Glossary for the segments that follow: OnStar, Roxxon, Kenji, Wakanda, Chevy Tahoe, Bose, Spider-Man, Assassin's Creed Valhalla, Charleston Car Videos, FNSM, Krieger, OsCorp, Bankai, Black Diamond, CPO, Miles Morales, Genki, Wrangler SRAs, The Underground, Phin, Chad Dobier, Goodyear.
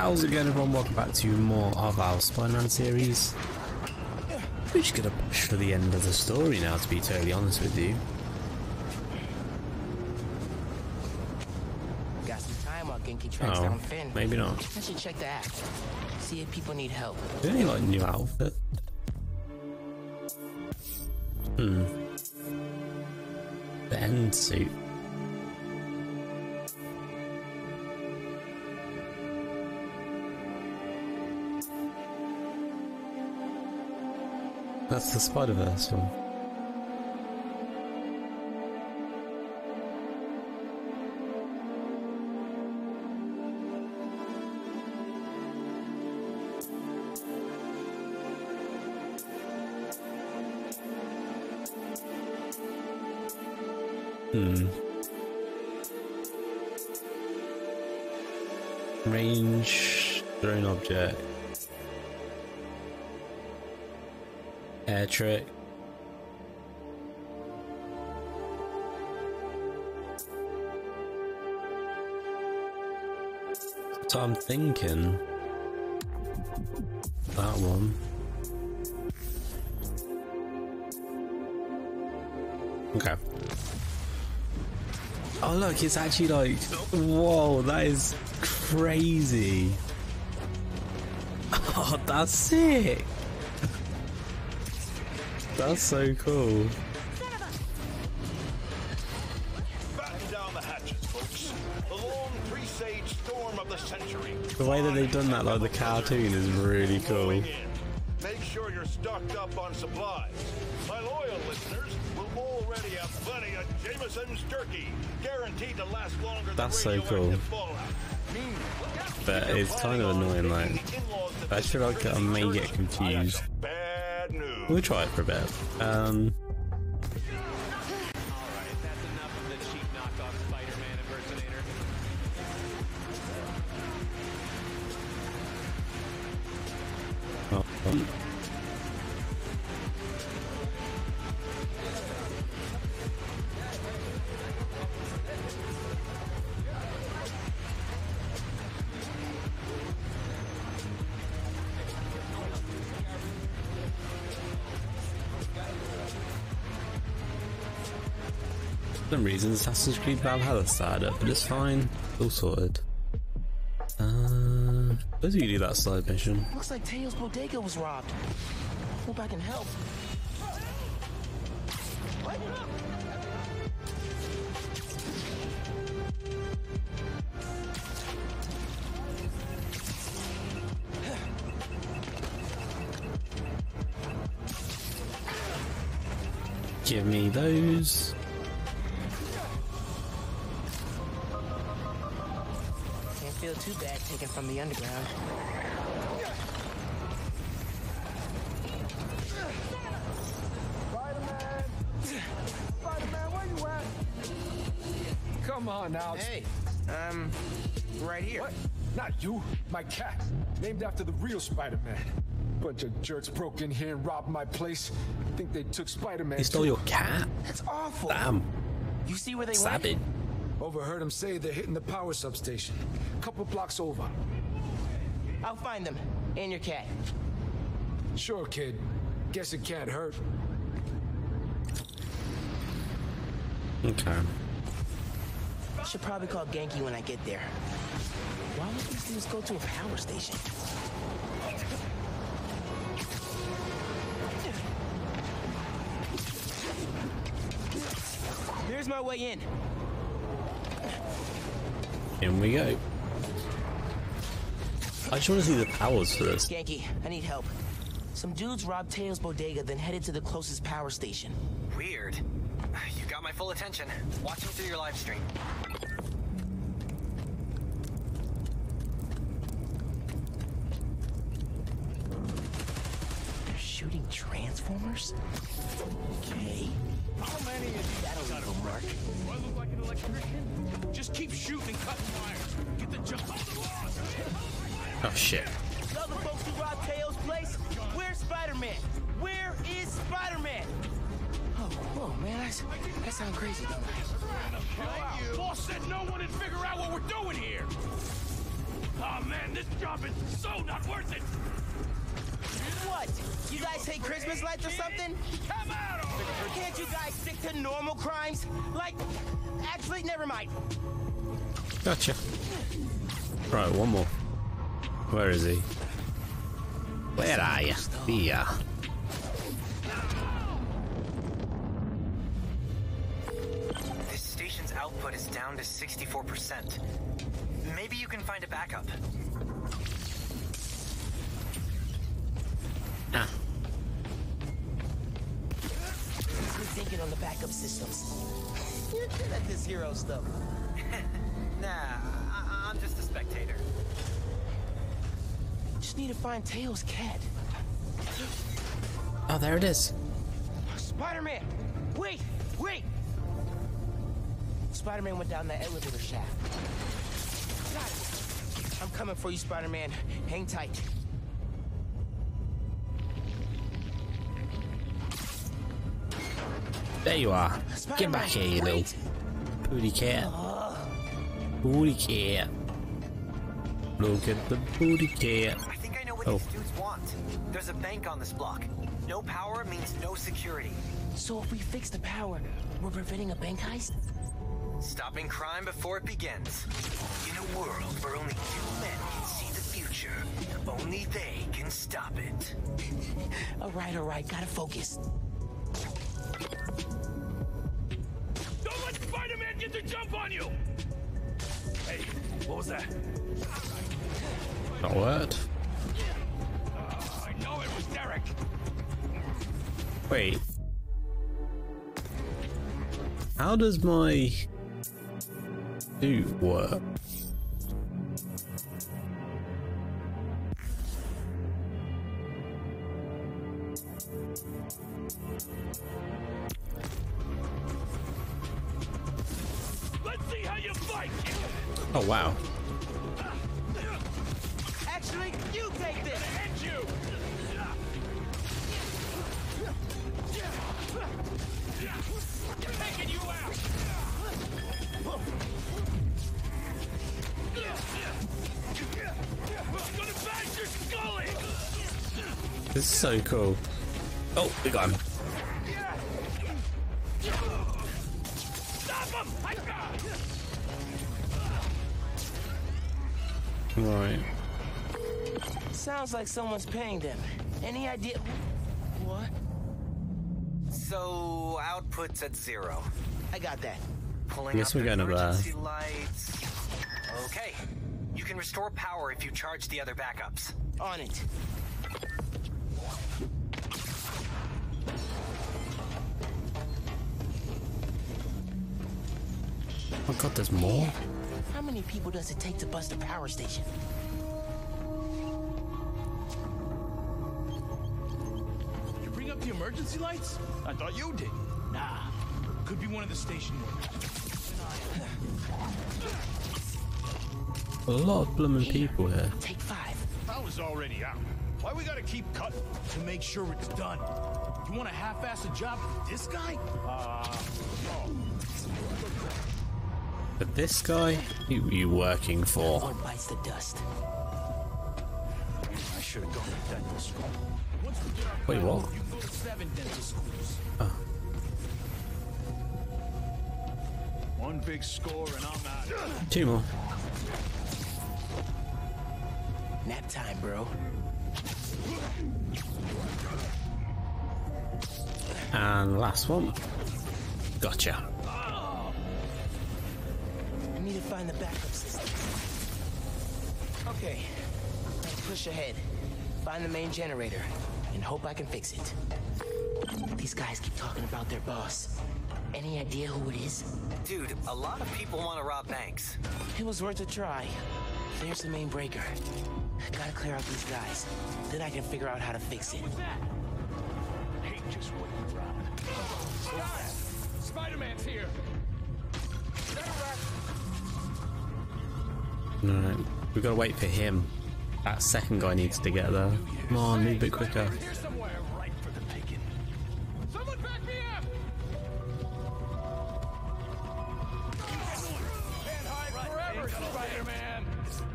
How's it going, everyone? Welcome back to more of our Spider-Man series. We're just going to push for the end of the story now, to be totally honest with you. Got some time on Genki tracks down Phin. Maybe not. I should check the app. See if people need help. Do they like new outfit? The end suit. That's the Spider-Verse one. Range, thrown object. Air trick. So I'm thinking that one. Okay. Oh look, it's actually like, whoa, that is crazy. Oh, that's sick. That's so cool. Batten down the hatches, folks. The long presaged storm of the century. The way that they've done that, like the cartoon, is really cool. Make sure you're stocked up on supplies. My loyal listeners will already have plenty of Jameson's turkey, guaranteed to last longer than that's so cool. But it's kind of annoying, like, I feel like I may get confused. We'll try it for a bit. Alright, that's enough of the cheap knockoff Spider-Man impersonator. For some reason, Assassin's Creed Valhalla started up, but it's fine. It's all sorted. Suppose we do that side mission. Looks like Tails' bodega was robbed. Go back and help. Give me those. Feel too bad taken from the underground. Spider-Man! Spider-Man, where you at? Come on now. Hey, I'm right here. What? Not you, my cat. Named after the real Spider-Man. Bunch of jerks broke in here and robbed my place. I think they took Spider-Man. They stole your cat? That's awful. Damn. You see where they went? Overheard them say they're hitting the power substation. A couple blocks over. I'll find them. And your cat. Sure, kid. Guess it can't hurt. Okay. Should probably call Genki when I get there. Why would these things go to a power station? There's my way in. In we go. I just want to see the powers for this. Genki, I need help. Some dudes robbed Tails' bodega, then headed to the closest power station. Weird. You got my full attention. Watching through your live stream. They're shooting transformers? Okay. How many is that? That'll work. Do I look like an electrician? Just keep shooting, cutting wires. Get the jump on the lawn. Oh shit. The other folks who robbed Tails' place? Where's Spider-Man? Where is Spider-Man? Oh, whoa, man, that sounds crazy, don't it? Boss said no one would figure out what we're doing here. Oh man, This job is so not worth it! What? You guys hate Christmas lights or something? Come out over here! Can't you guys stick to normal crimes? Like, actually, never mind. Gotcha. Right, one more. Where is he? Where are you? Here. This station's output is down to 64%. Maybe you can find a backup. Huh. Good thinking on the backup systems. You're good at this hero stuff. Nah, I'm just a spectator. Just need to find Tails' cat. Oh, there it is. Spider-Man! Wait! Wait! Spider-Man went down the elevator shaft. Got it. I'm coming for you, Spider-Man. Hang tight. There you are. Get back here, you little booty cat. Booty cat. Look at the booty cat. I think I know what these dudes want. There's a bank on this block. No power means no security. So if we fix the power, we're preventing a bank heist? Stopping crime before it begins. In a world where only two men can see the future, only they can stop it. Alright, gotta focus. Don't let Spider-Man get the jump on you! Hey, what was that? Not what? I know it was Derek! Wait. How does my suit work? Oh wow. Actually, you take this. And you. They're taking you out. I'm gonna bash your skull in. This is so cool. Oh, we got him. Stop him! I got him. Right. Sounds like someone's paying them. Any idea? What? So output's at zero. I got that. Pulling up the emergency lights. Okay. You can restore power if you charge the other backups. On it. Oh God, there's more. How many people does it take to bust a power station? You bring up the emergency lights? I thought you did. Nah. Could be one of the station workers. A lot of blooming people here. Take five. I was already out. Why we gotta keep cutting? To make sure it's done. You want a half-assed job with this guy? No. But this guy, who are you working for? One bites the dust. I should have gone to dental school. Wait, what? You go to 7 dental schools. Oh. One big score and I'm out. 2 more. Nap time, bro. And last one. Gotcha. Need to find the backup system. Okay, let's push ahead. Find the main generator and hope I can fix it. These guys keep talking about their boss. Any idea who it is? Dude, a lot of people want to rob banks. It was worth a try. There's the main breaker. I gotta clear out these guys. Then I can figure out how to fix it. Hey, just what you robbed. Oh, Spider-Man's here. No, we gotta wait for him. That second guy needs to get there. Come on, move a bit quicker.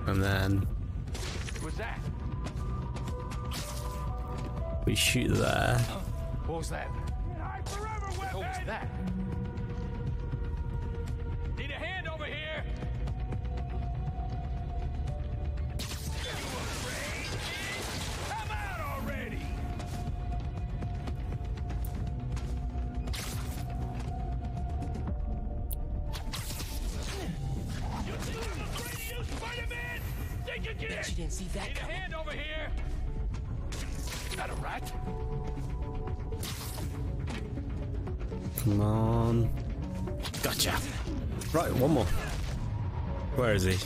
And then was that? We shoot there. What was that? What was that? Need a hand over here. You afraid, kid? Come out already. You think I'm afraid of you, Spider-Man? Think you did? You didn't see that. Need a hand over here. Not a rat. Come on. Gotcha. Right, one more. Where is he?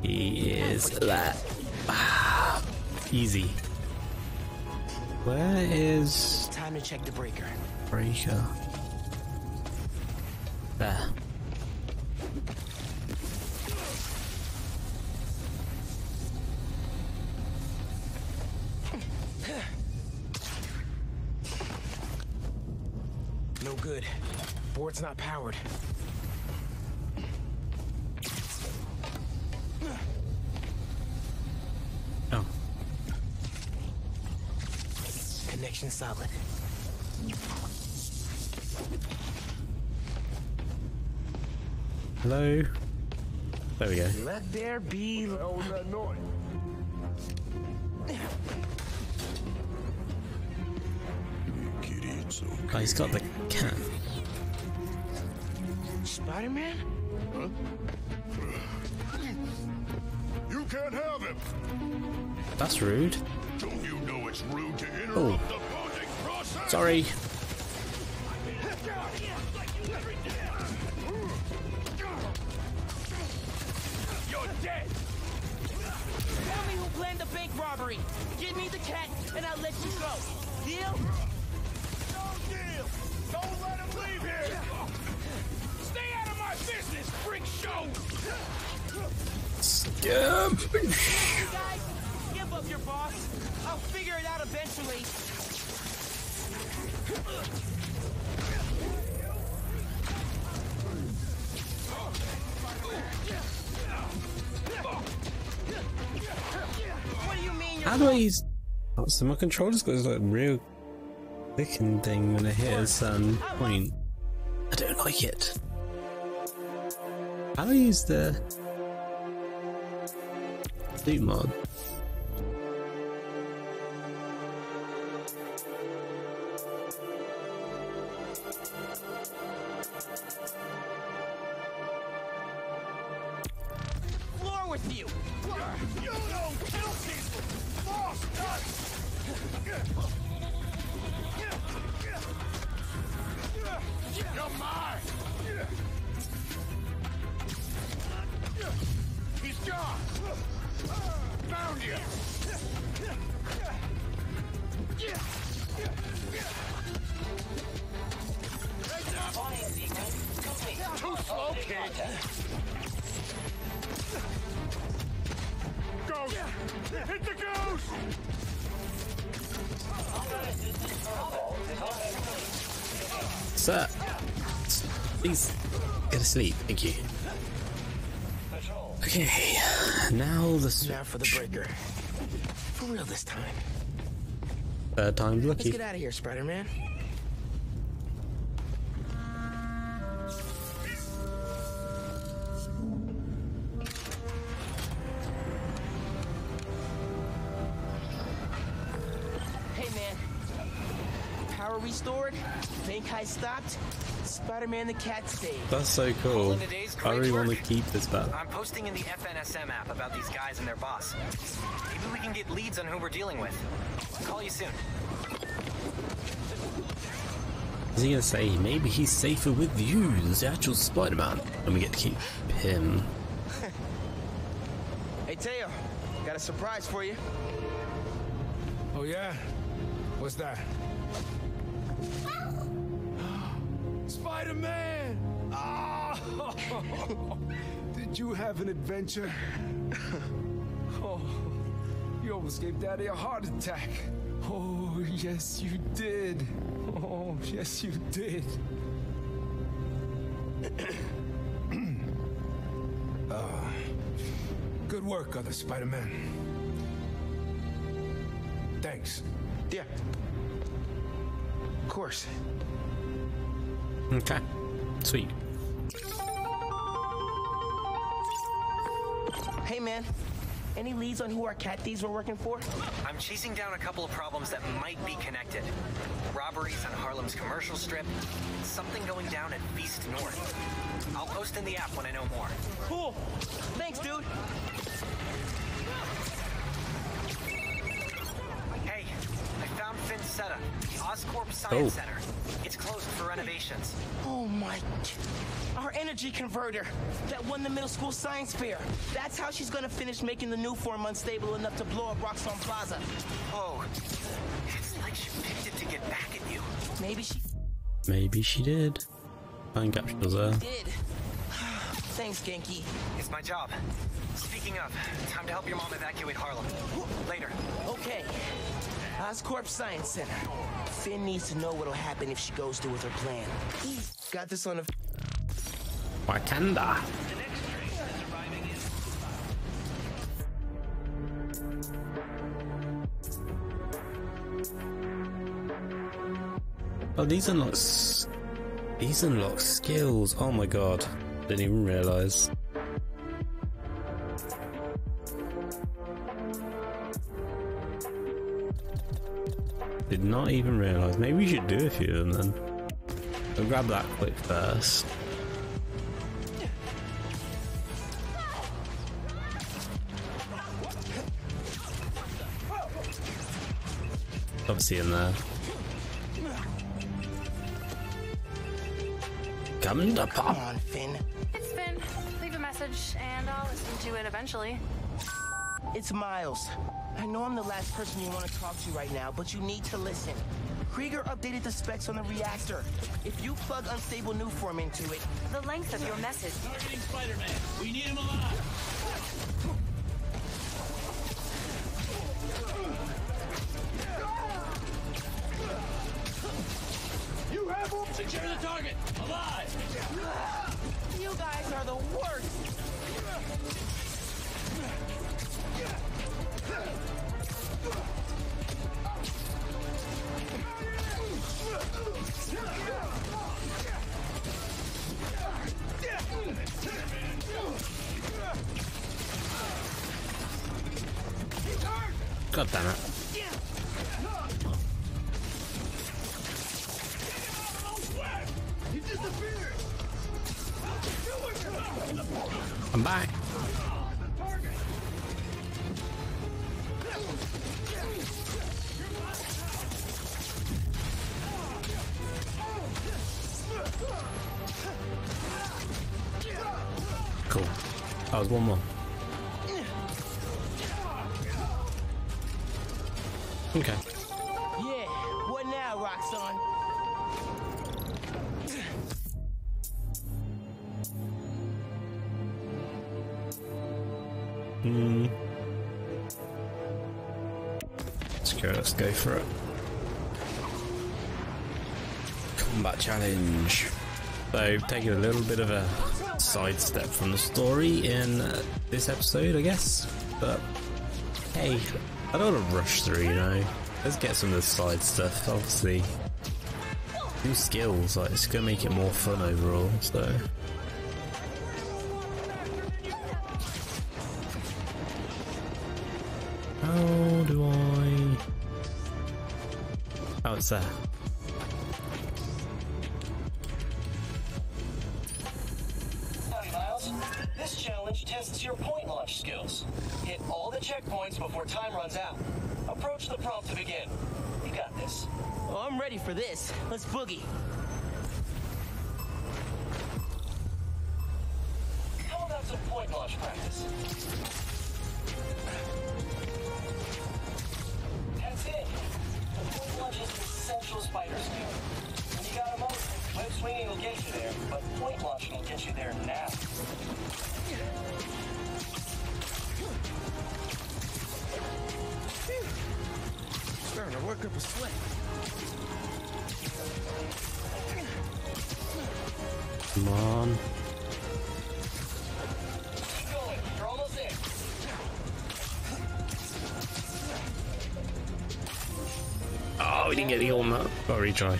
He is that. Ah, easy. Where is... Time to check the breaker. Breaker. There. Good. Board's not powered. Oh. Connection solid. Hello. There we go. Let there be no noise. Oh, he's got the can. Spider-Man? Huh? You can't have him. That's rude. Don't you know it's rude to interrupt the bonding process? Sorry. You're dead. Tell me who planned the bank robbery. Give me the cat, and I'll let you go. Deal? Don't let him leave here! Stay out of my business, freak show! Skip! You guys, give up your boss. I'll figure it out eventually. What do you mean? How do I use... Oh, so my controller's got this like real... clicking thing when I hit a certain point. I don't like it. How do I use the loot mod? Floor with you! You know, penalties! Lost us! You're mine! He's gone! Found you! Too slow, kid! Ghost! Hit the ghost! Sir, please get to sleep. Thank you. Okay, now the switch. Now for the breaker. For real this time. Third time's lucky. Let's get out of here, Spider-Man. Restored, Bankai stopped, Spider-Man the cat stayed. That's so cool. I really want to keep this back. I'm posting in the FNSM app about these guys and their boss. Maybe we can get leads on who we're dealing with. I'll call you soon. Is he gonna say maybe he's safer with you than the actual Spider-Man? And we get to keep him. Hey Teo, got a surprise for you. Oh yeah? What's that? Spider-Man! Oh! Did you have an adventure? Oh, you almost gave Daddy a heart attack. Oh, yes, you did. Oh, yes, you did. Good work, other Spider-Man. Thanks. Yeah. Of course. Okay. Sweet. Hey, man. Any leads on who our cat thieves were working for? I'm chasing down a couple of problems that might be connected. Robberies on Harlem's commercial strip. Something going down at Beast North. I'll post in the app when I know more. Cool. Thanks, dude. Hey, I found Phin's setup. OsCorp Science Center. It's closed for renovations. Oh my... Our energy converter that won the middle school science fair. That's how she's gonna finish making the new form unstable enough to blow up Roxxon Plaza. Oh, it's like she picked it to get back at you. Maybe she did. Time capsules there. Did. Thanks, Genki. It's my job. Speaking of, time to help your mom evacuate Harlem. Later. Okay. OsCorp Science Center. Phin needs to know what'll happen if she goes through with her plan. Got this on a... Wakanda. The next train is arriving in... Oh, these unlock skills. Oh my god. Didn't even realize. Did not even realize. Maybe we should do a few of them then. I'll grab that quick first. Obviously in there. Come to pop. Come on, Phin. It's Phin. Leave a message and I'll listen to it eventually. It's Miles. I know I'm the last person you want to talk to right now, but you need to listen. Krieger updated the specs on the reactor. If you plug unstable new form into it... The length of your message... Targeting Spider-Man. We need him alive. Secure the target! Alive! You guys are the worst! God damn it. I'm back. Cool. That was one more. Okay. Yeah, what now, Roxxon? Let's go for it. Combat challenge. So, taking a little bit of a sidestep from the story in this episode, I guess. But, hey, I don't want to rush through, you know. Let's get some of the side stuff, obviously. New skills, like, it's going to make it more fun overall, so... How do I... Oh, it's there. Hi, Miles. This challenge tests your point launch skills. Hit all the checkpoints before time runs out. Approach the prompt to begin. You got this. Oh, I'm ready for this. Let's boogie. How about some point launch practice? Spider skill. When you got a moment, web swinging will get you there, but point launching will get you there now. Starting to work up a sweat. Come on. Keep going. You're almost there. we didn't get the all map. I'll retry.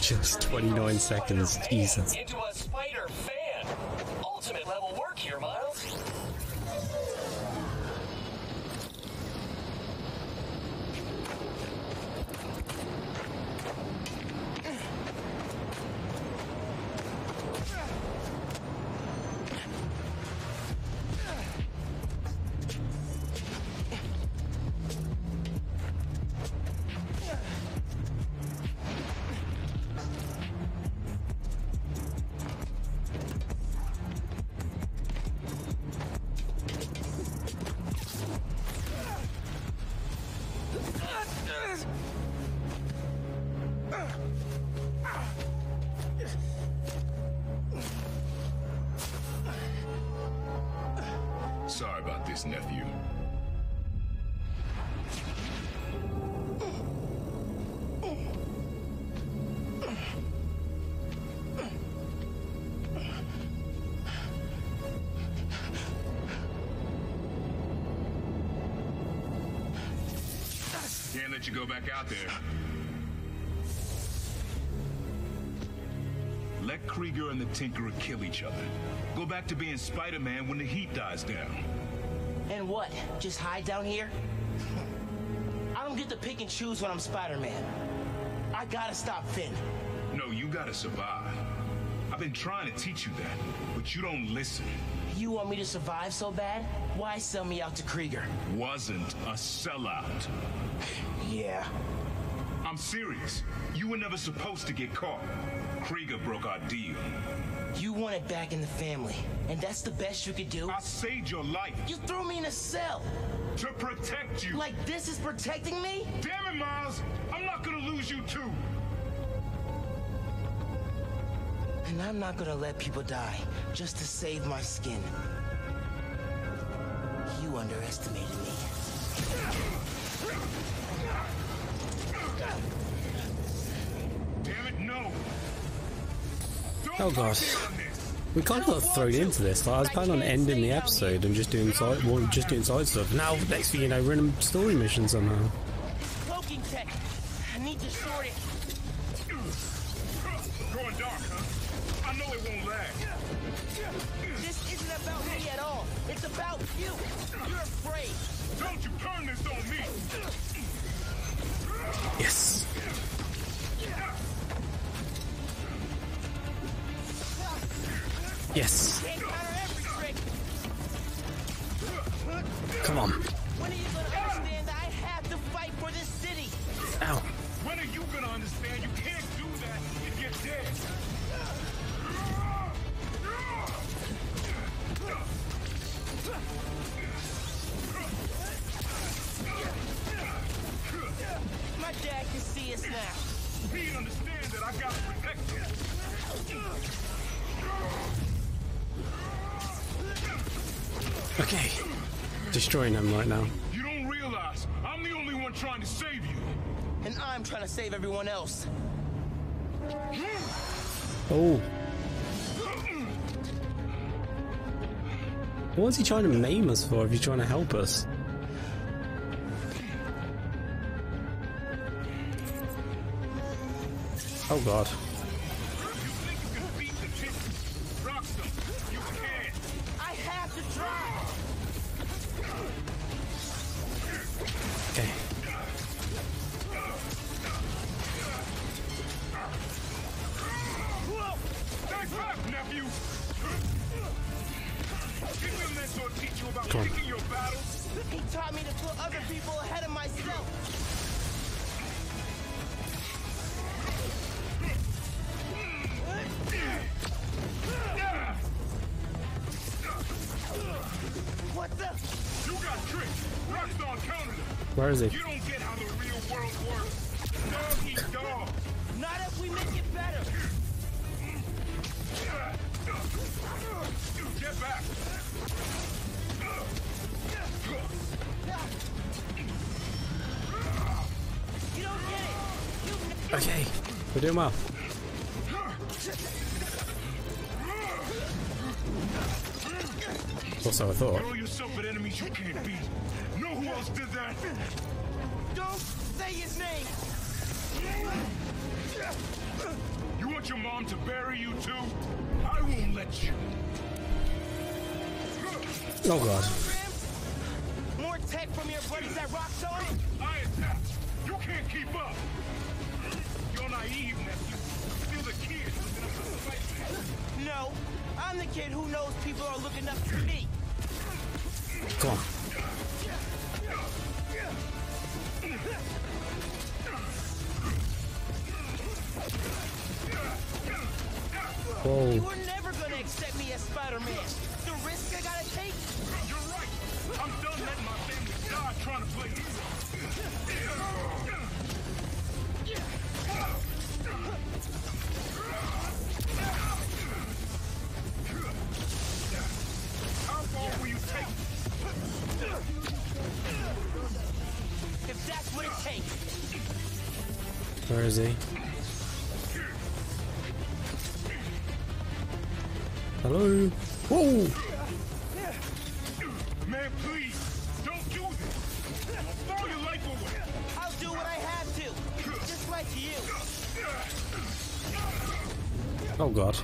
Just 29 seconds, Jesus. Into a spider fan. Ultimate level work here, Miles. You go back out there. Let Krieger and the Tinkerer kill each other. Go back to being Spider-Man when the heat dies down. And what? Just hide down here? I don't get to pick and choose when I'm Spider-Man. I gotta stop Phin. No, you gotta survive. I've been trying to teach you that, but you don't listen. You want me to survive so bad? Why sell me out to Krieger? Wasn't a sellout. Yeah. I'm serious. You were never supposed to get caught. Krieger broke our deal. You want it back in the family, and that's the best you could do? I saved your life. You threw me in a cell. To protect you. Like this is protecting me? Damn it, Miles. I'm not gonna lose you too. And I'm not gonna let people die just to save my skin. You underestimated me. Damn it, no. Oh gosh, we kind of got thrown into this. Like, I was planning on ending the episode and just doing side, well, just doing side stuff. Now, next thing you know, we're in a story mission somehow. Cloaking tech. I need to sort it. Going dark, huh? I know it won't last. This isn't about me at all. It's about you. You're afraid. Don't you turn this on me. Yes. Yes. Come on. When are you gonna understand I have to fight for this city? Ow. When are you gonna understand you can't do that if you're dead? My dad can see us now. He understands that I gotta protect him. Okay. Destroying him right now. You don't realize I'm the only one trying to save you. And I'm trying to save everyone else. Oh. What is he trying to maim us for if he's trying to help us? Oh god. You think you can beat the kid? Roxxon, you can't. I have to try. Okay. Stay back, nephew. Give your mentor teach you about picking your battles. He taught me to put other people ahead of myself. What the? Where is he? You don't get how the real world works. Dog eat dog. Not if we make it better. Get back. You don't get it. You... Okay, we're doing well. Also, I thought. Throw yourself at enemies you can't beat. Know who else did that? Don't say his name. You want your mom to bury you too? I won't let you. Oh God. More tech from your buddies at Roxxon. I attack. You can't keep up. You're naive, nephew. You're the kid looking up to the fight. No, I'm the kid who knows people are looking up to me. Come on. Whoa. You were never gonna accept me as Spider-Man. The risk I gotta take. You're right. I'm done letting my family die trying to play this. How far will you take? If that's what it takes. Where is he? Hello. Whoa! Man, please, don't do this. I'll throw your life away. I'll do what I have to, just like you. Oh God.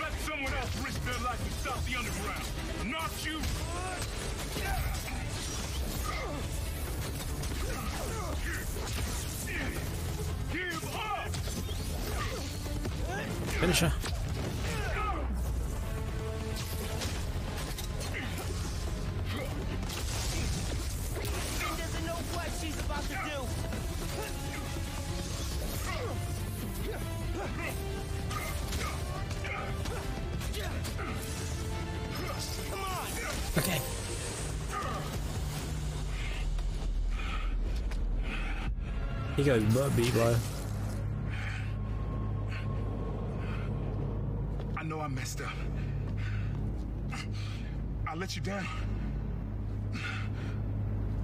Let someone else risk their life to stop the Underground, not you. Give up! Finish her. She doesn't know what she's about to do. Come on. Okay. He goes bubby, bro. I know I messed up. I let you down.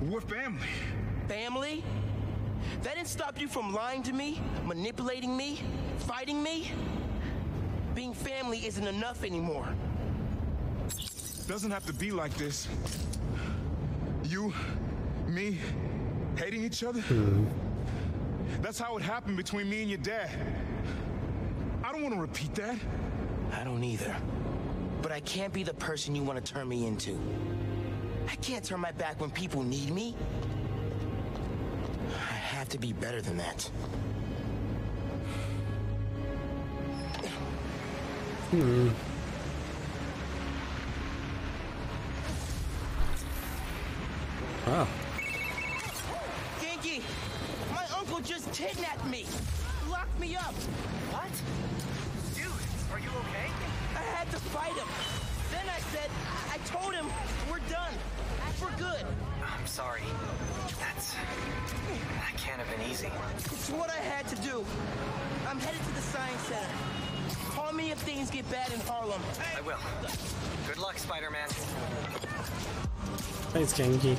We're family. Family? That didn't stop you from lying to me, manipulating me, fighting me? Being family isn't enough anymore. Doesn't have to be like this. You, me, hating each other? Hmm. That's how it happened between me and your dad. I don't want to repeat that. I don't either. But I can't be the person you want to turn me into. I can't turn my back when people need me. I have to be better than that. Hmm. Wow. Just kidnapped me, locked me up. What? Dude, are you okay? I had to fight him. Then I told him we're done. For good. I'm sorry. That can't have been easy. It's what I had to do. I'm headed to the science center. Call me if things get bad in Harlem. I will. Good luck, Spider-Man. Thanks, Kenji.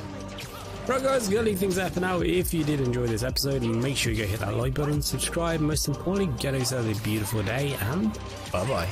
Right guys, girly things out for now. If you did enjoy this episode, make sure you go hit that like button, subscribe, most importantly, get yourself a beautiful day, and bye bye.